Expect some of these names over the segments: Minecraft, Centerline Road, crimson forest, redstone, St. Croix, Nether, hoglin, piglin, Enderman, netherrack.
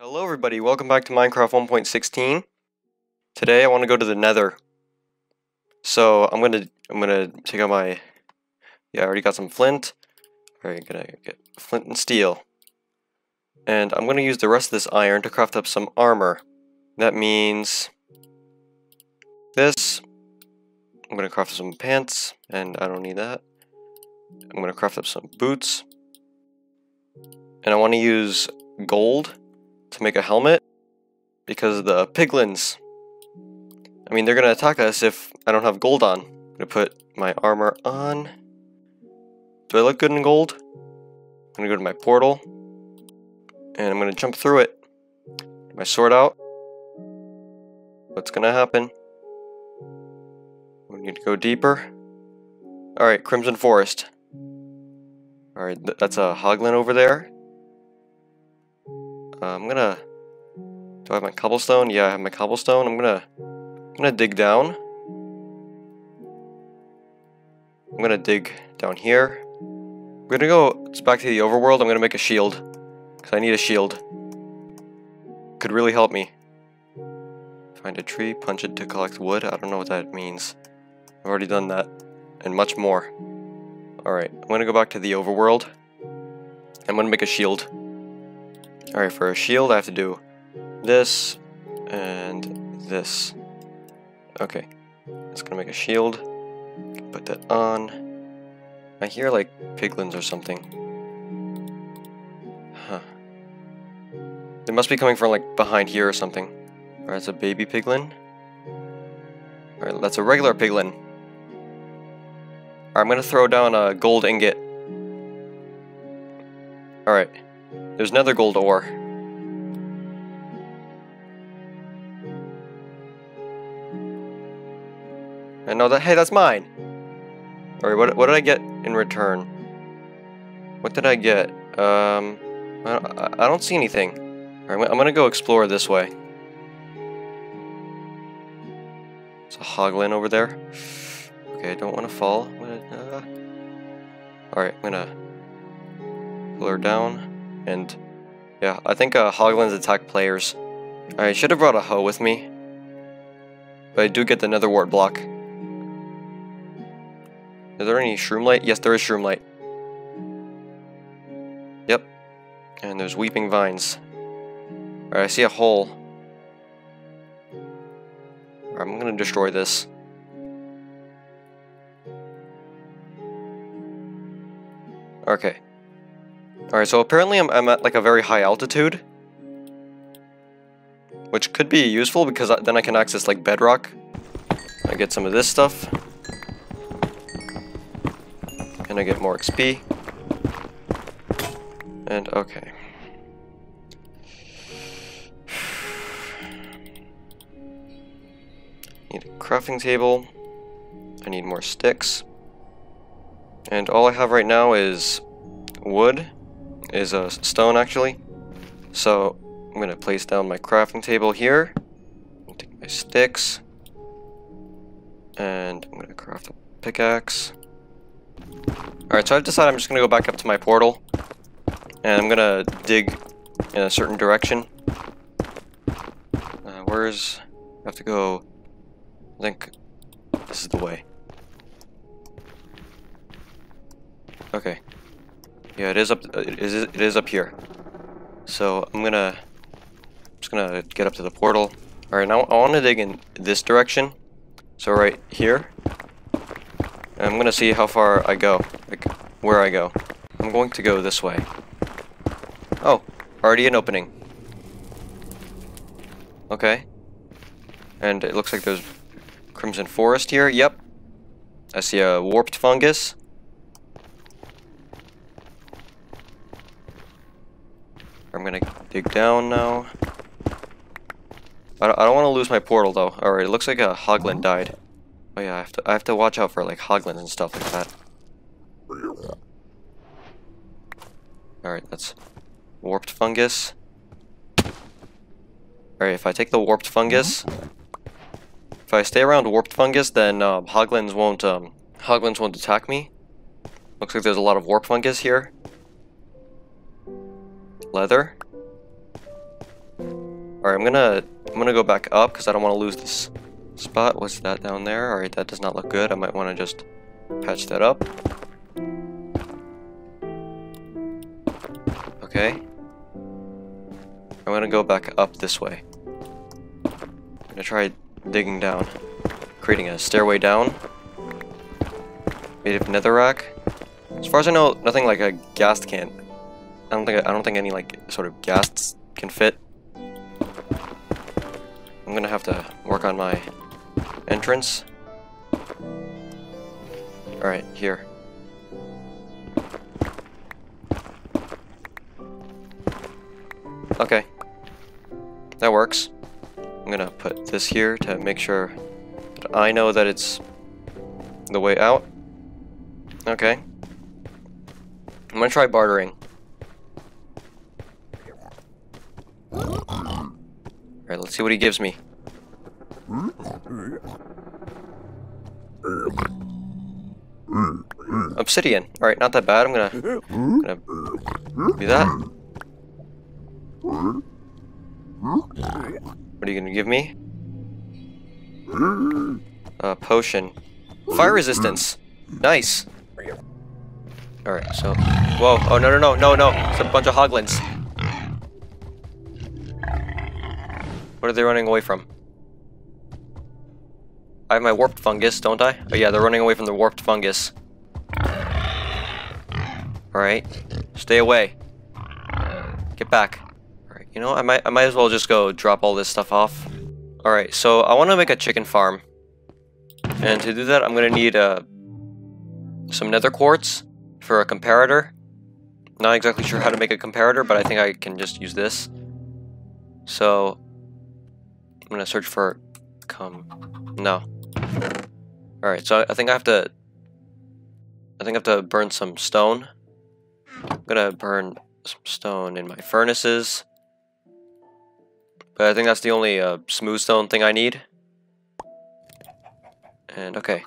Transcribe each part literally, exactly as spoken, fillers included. Hello everybody, welcome back to Minecraft one point sixteen. Today I want to go to the Nether. So I'm gonna I'm gonna take out my yeah I already got some flint. Alright, gonna get flint and steel, and I'm gonna use the rest of this iron to craft up some armor. That means this. I'm gonna craft some pants, and I don't need that. I'm gonna craft up some boots, and I want to use gold to make a helmet, because the piglins, I mean, they're gonna attack us if I don't have gold on. I'm gonna put my armor on. Do I look good in gold? I'm gonna go to my portal, and I'm gonna jump through it. Get my sword out. What's gonna happen? We need to go deeper. Alright, crimson forest. Alright, th that's a hoglin over there. Uh, I'm gonna. Do I have my cobblestone? Yeah, I have my cobblestone. I'm gonna. I'm gonna dig down. I'm gonna dig down here. I'm gonna go back to the overworld. I'm gonna make a shield, cause I need a shield. Could really help me. Find a tree, punch it to collect wood. I don't know what that means. I've already done that, and much more. All right, I'm gonna go back to the overworld. I'm gonna make a shield. Alright, for a shield I have to do this and this. Okay, it's gonna make a shield. Put that on. I hear like piglins or something. Huh. They must be coming from like behind here or something. Alright, that's a baby piglin. Alright, that's a regular piglin. Alright, I'm gonna throw down a gold ingot. Alright. There's nether gold ore. I know that. Hey, that's mine. All right, what what did I get in return? What did I get? Um, I, I don't see anything. All right, I'm gonna go explore this way. It's a hoglin over there. Okay, I don't want to fall. I'm gonna, uh... All right, I'm gonna pull her down. And yeah, I think uh, hoglins attack players. I should have brought a hoe with me, but I do get the nether wart block. Is there any shroom light? Yes, there is shroom light. Yep. And there's weeping vines. Alright, I see a hole. Right, I'm gonna destroy this. Okay. Alright, so apparently I'm, I'm at like a very high altitude, which could be useful because I, then I can access like bedrock. I get some of this stuff, and I get more X P. And okay. Need a crafting table. I need more sticks. And all I have right now is wood. Is a stone actually. So I'm gonna place down my crafting table here. I'll take my sticks, and I'm gonna craft a pickaxe. Alright, so I've decided I'm just gonna go back up to my portal, and I'm gonna dig in a certain direction. Uh, where's I have to go? I think this is the way. Okay. Yeah, it is up. It is. It is up here. So I'm gonna I'm just gonna get up to the portal. All right, now I want to dig in this direction. So right here, and I'm gonna see how far I go, like where I go. I'm going to go this way. Oh, already an opening. Okay. And it looks like there's crimson forest here. Yep. I see a warped fungus. I'm gonna dig down now. I don't, I don't want to lose my portal though. All right, it looks like a hoglin died. Oh yeah, I have to I have to watch out for like hoglins and stuff like that. All right, that's warped fungus. All right, if I take the warped fungus, if I stay around warped fungus, then uh, hoglins won't um, hoglins won't attack me. Looks like there's a lot of warped fungus here. Leather. All right, I'm gonna I'm gonna go back up because I don't want to lose this spot. What's that down there? All right, that does not look good. I might want to just patch that up. Okay. I'm gonna go back up this way. I'm gonna try digging down, creating a stairway down made of netherrack. As far as I know, nothing like a ghast can. I don't think I don't think any like sort of ghasts can fit. I'm gonna have to work on my entrance. All right, here. Okay, that works. I'm gonna put this here to make sure that I know that it's the way out. Okay. I'm gonna try bartering. Alright, let's see what he gives me. Obsidian. Alright, not that bad. I'm gonna, gonna do that. What are you gonna give me? A potion. Fire resistance. Nice. Alright, so... Whoa, oh no, no, no, no, no. It's a bunch of hoglins. What are they running away from? I have my warped fungus, don't I? Oh yeah, they're running away from the warped fungus. Alright, stay away. Get back. Alright, you know, I might, I might as well just go drop all this stuff off. Alright, so I want to make a chicken farm. And to do that, I'm going to need uh, some nether quartz. For a comparator. Not exactly sure how to make a comparator, but I think I can just use this. So I'm gonna search for come no. Alright, so I think I have to I think I have to burn some stone. I'm gonna burn some stone in my furnaces. But I think that's the only uh, smooth stone thing I need. And okay.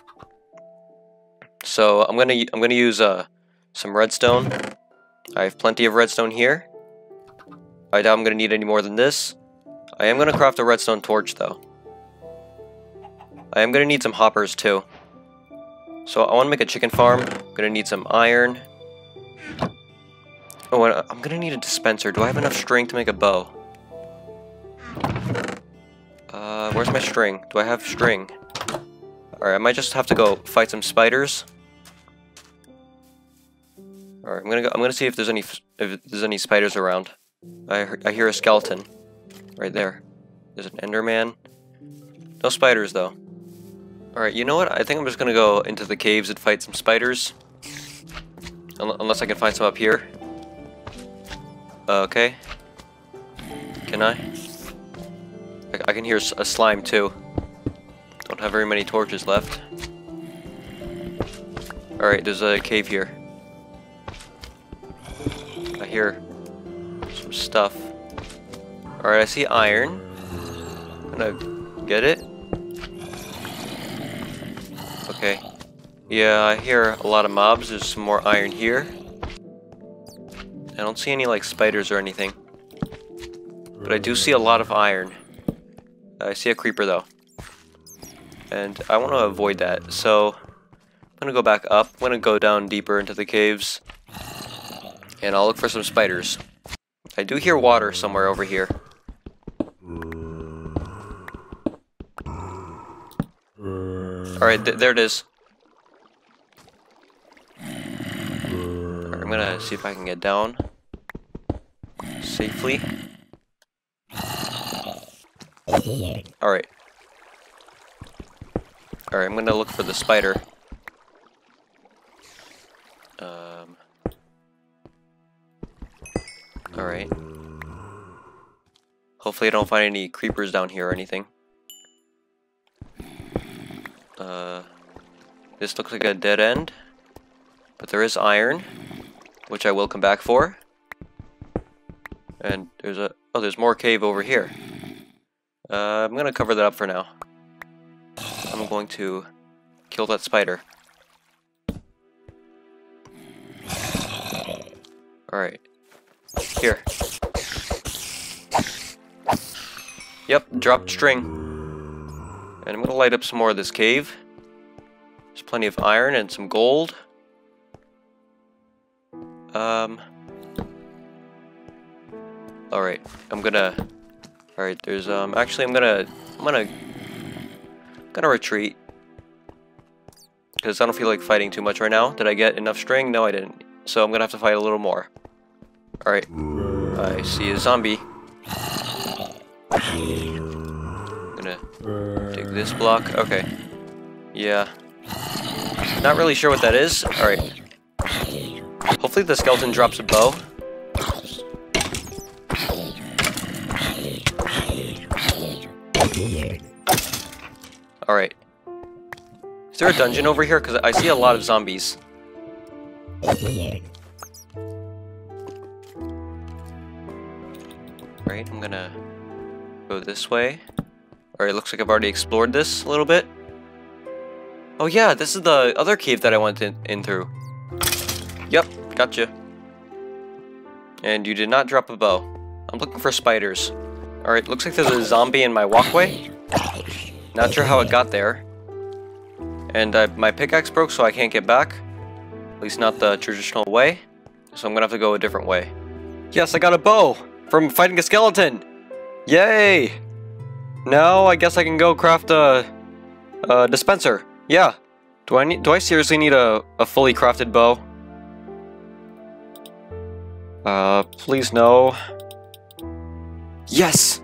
So I'm gonna I'm gonna use uh some redstone. I have plenty of redstone here. I doubt I'm going to need any more than this. I am going to craft a redstone torch, though. I am going to need some hoppers, too. So I want to make a chicken farm. I'm going to need some iron. Oh, and I'm going to need a dispenser. Do I have enough string to make a bow? Uh, where's my string? Do I have string? Alright, I might just have to go fight some spiders. Alright, I'm going to go, I'm going to see if there's any if there's any spiders around. I heard, I hear a skeleton right there. There's an Enderman. No spiders though. All right, you know what? I think I'm just gonna go into the caves and fight some spiders. Unless I can find some up here. Uh, okay. Can I? I can hear a slime too. Don't have very many torches left. All right, there's a cave here. I hear some stuff. Alright, I see iron. I'm gonna get it. Okay. Yeah, I hear a lot of mobs. There's some more iron here. I don't see any like spiders or anything. But I do see a lot of iron. I see a creeper though. And I want to avoid that. So I'm gonna go back up. I'm gonna go down deeper into the caves. And I'll look for some spiders. I do hear water somewhere over here. Alright, th there it is. Right, I'm gonna see if I can get down safely. Alright. Alright, I'm gonna look for the spider. Um... Alright. Hopefully I don't find any creepers down here or anything. Uh, this looks like a dead end. But there is iron, which I will come back for. And there's a... Oh, there's more cave over here. Uh, I'm gonna cover that up for now. I'm going to kill that spider. Alright. Here. Yep, dropped string. And I'm going to light up some more of this cave. There's plenty of iron and some gold. Um. Alright, I'm going to... Alright, there's, um... Actually, I'm going to... I'm going to... Gonna retreat. Because I don't feel like fighting too much right now. Did I get enough string? No, I didn't. So I'm gonna have to fight a little more. Alright. I see a zombie. I'm gonna take this block. Okay. Yeah. Not really sure what that is. Alright. Hopefully the skeleton drops a bow. Alright. Is there a dungeon over here? Because I see a lot of zombies. Alright, I'm gonna go this way. Alright, looks like I've already explored this a little bit. Oh yeah, this is the other cave that I went in, in through. Yep, gotcha. And you did not drop a bow. I'm looking for spiders. Alright, looks like there's a zombie in my walkway. Not sure how it got there. And I, my pickaxe broke, so I can't get back. At least not the traditional way. So I'm gonna have to go a different way. Yes, I got a bow from fighting a skeleton! Yay! Now I guess I can go craft a, a dispenser. Yeah. Do I need, do I seriously need a, a fully crafted bow? Uh, please no. Yes!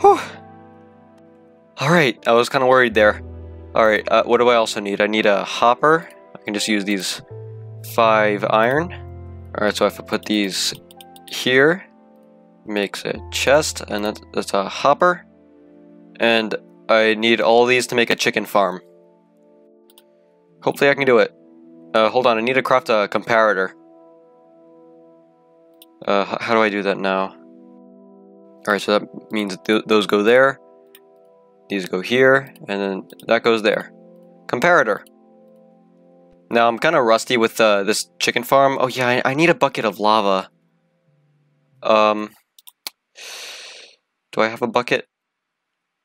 Whew! Alright, I was kind of worried there. Alright, uh, what do I also need? I need a hopper. I can just use these five iron. Alright, so I have to put these here. Makes a chest, and that's, that's a hopper. And I need all these to make a chicken farm. Hopefully I can do it. Uh, hold on, I need to craft a comparator. Uh, how do I do that now? Alright, so that means th those go there. These go here, and then that goes there. Comparator. Now, I'm kind of rusty with uh, this chicken farm. Oh, yeah, I, I need a bucket of lava. Um, do I have a bucket?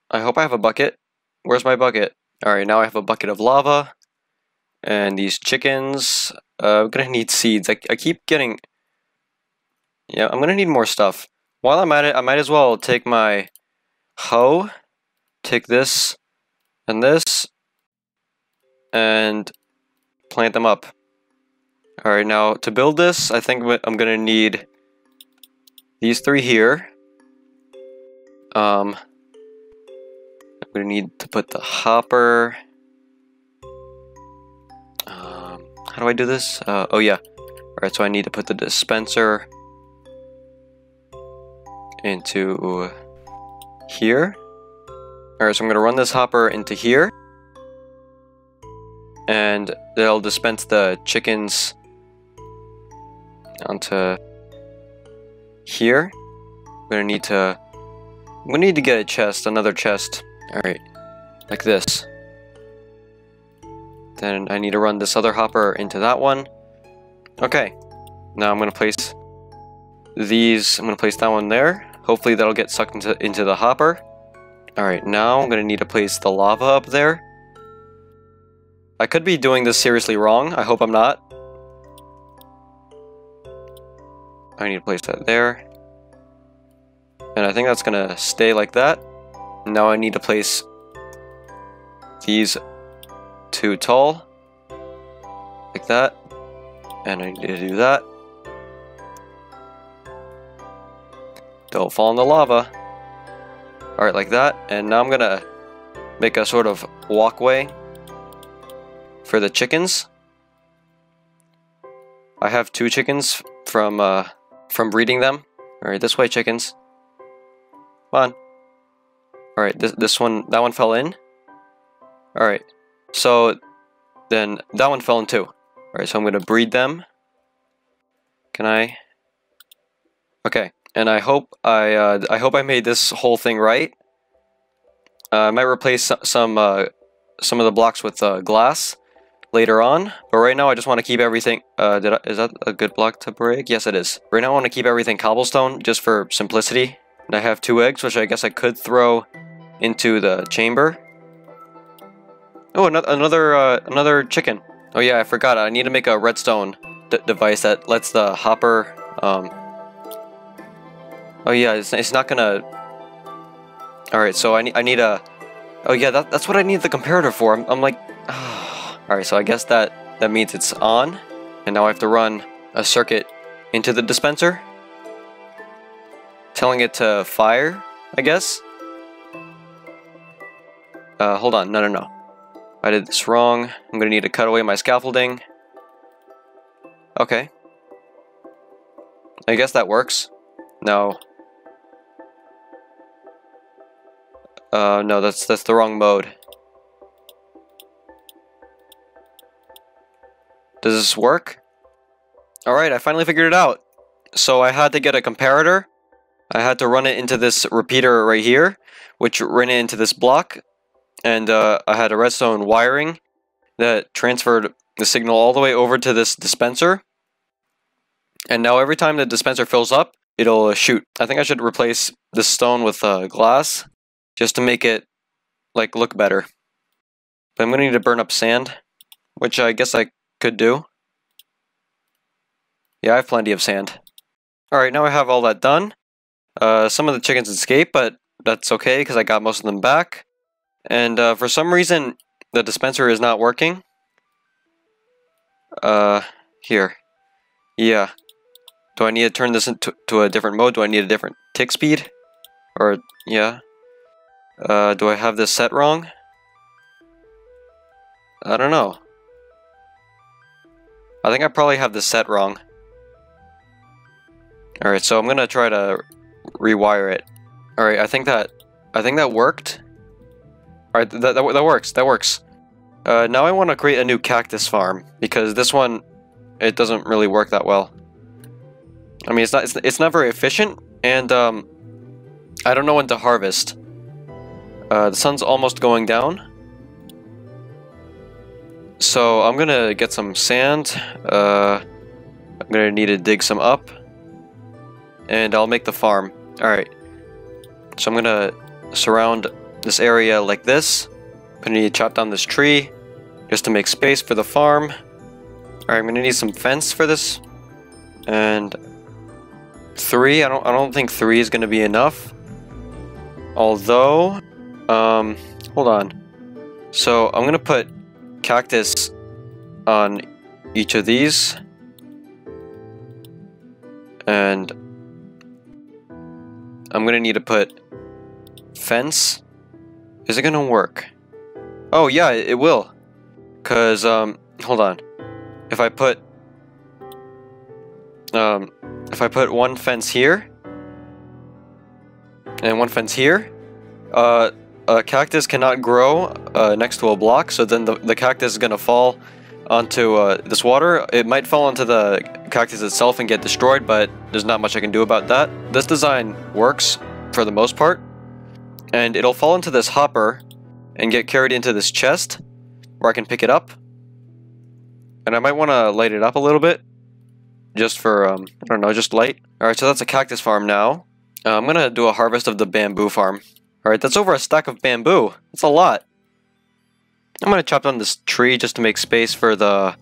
I hope I have a bucket. Where's my bucket? Alright, now I have a bucket of lava. And these chickens. Uh, I'm going to need seeds. I, I keep getting... Yeah, I'm going to need more stuff. While I'm at it, I might as well take my hoe. Take this and this and plant them up. Alright, now to build this, I think I'm gonna need these three here. Um, I'm gonna need to put the hopper. Um, how do I do this? Uh, oh yeah. Alright, so I need to put the dispenser into here. Alright, so I'm going to run this hopper into here. And they'll dispense the chickens onto here. I'm going to need to... I'm going to need to get a chest, another chest. Alright, like this. Then I need to run this other hopper into that one. Okay, now I'm going to place these... I'm going to place that one there. Hopefully that'll get sucked into, into the hopper. Alright, now I'm going to need to place the lava up there. I could be doing this seriously wrong. I hope I'm not. I need to place that there. And I think that's going to stay like that. Now I need to place these two tall. Like that. And I need to do that. Don't fall in the lava. Alright, like that, and now I'm gonna make a sort of walkway for the chickens. I have two chickens from uh, from breeding them. Alright, this way, chickens. Come on. Alright, this, this one, that one fell in. Alright, so then that one fell in too. Alright, so I'm gonna breed them. Can I? Okay. And I hope I uh, I hope I made this whole thing right. Uh, I might replace some uh, some of the blocks with uh, glass later on, but right now I just want to keep everything. Uh, did I, is that a good block to break? Yes, it is. Right now I want to keep everything cobblestone just for simplicity. And I have two eggs, which I guess I could throw into the chamber. Oh, another uh, another chicken. Oh yeah, I forgot. I need to make a redstone d device that lets the hopper. Um... Oh yeah, it's, it's not gonna. All right, so I need I need a. Oh yeah, that, that's what I need the comparator for. I'm, I'm like, oh. All right, so I guess that that means it's on, and now I have to run a circuit into the dispenser, telling it to fire, I guess. Uh, hold on, no, no, no. I did this wrong. I'm gonna need to cut away my scaffolding. Okay. I guess that works. No. Uh, no, that's that's the wrong mode. Does this work? Alright, I finally figured it out. So I had to get a comparator. I had to run it into this repeater right here, which ran it into this block. And uh, I had a redstone wiring that transferred the signal all the way over to this dispenser. And now every time the dispenser fills up, it'll shoot. I think I should replace this stone with uh, glass just to make it like look better. But I'm going to need to burn up sand, which I guess I could do. Yeah, I have plenty of sand. Alright, now I have all that done. Uh, some of the chickens escaped, but that's okay because I got most of them back. And uh, for some reason, the dispenser is not working. Uh, here. Yeah. Do I need to turn this into to a different mode? Do I need a different tick speed? Or, yeah. Uh, do I have this set wrong? I don't know. I think I probably have this set wrong. Alright, so I'm gonna try to rewire it. Alright, I think that... I think that worked. Alright, that, that, that works, that works. Uh, now I want to create a new cactus farm, because this one, it doesn't really work that well. I mean, it's not, it's, it's not very efficient, and um, I don't know when to harvest. Uh, the sun's almost going down. So I'm going to get some sand, uh, I'm going to need to dig some up, and I'll make the farm. Alright, so I'm going to surround this area like this. I'm gonna need to chop down this tree just to make space for the farm. Alright, I'm gonna need some fence for this. And three, I don't I don't think three is gonna be enough. Although um hold on. So I'm gonna put cactus on each of these. And I'm gonna need to put fence. Is it gonna work? Oh yeah, it will. Cause um, hold on. If I put um, if I put one fence here and one fence here, uh, a cactus cannot grow uh, next to a block. So then the the cactus is gonna fall onto uh, this water. It might fall onto the cactus itself and get destroyed, but there's not much I can do about that. This design works for the most part. And it'll fall into this hopper and get carried into this chest where I can pick it up. And I might want to light it up a little bit just for, um, I don't know, just light. Alright, so that's a cactus farm now. Uh, I'm going to do a harvest of the bamboo farm. Alright, that's over a stack of bamboo. That's a lot. I'm going to chop down this tree just to make space for the,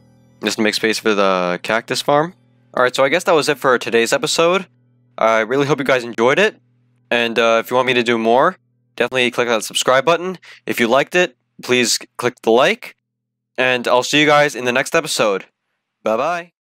just to make space for the cactus farm. Alright, so I guess that was it for today's episode. I really hope you guys enjoyed it. And uh, if you want me to do more, definitely click that subscribe button. If you liked it, please click the like. And I'll see you guys in the next episode. Bye-bye.